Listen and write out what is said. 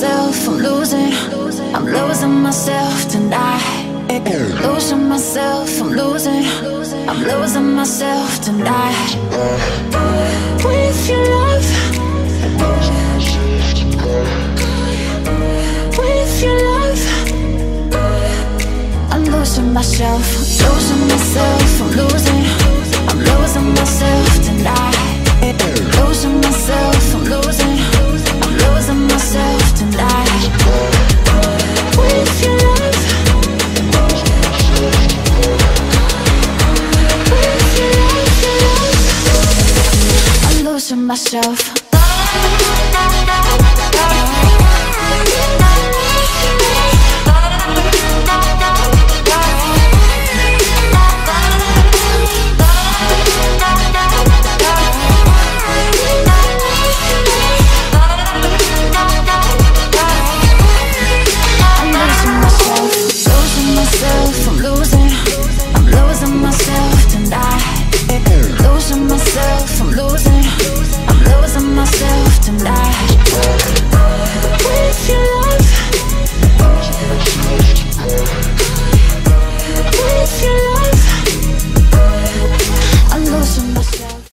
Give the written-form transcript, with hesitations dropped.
myself, I'm losing myself tonight. Losing myself, I'm losing myself tonight. With your love, with your love, I'm losing myself, I'm losing myself, I'm losing.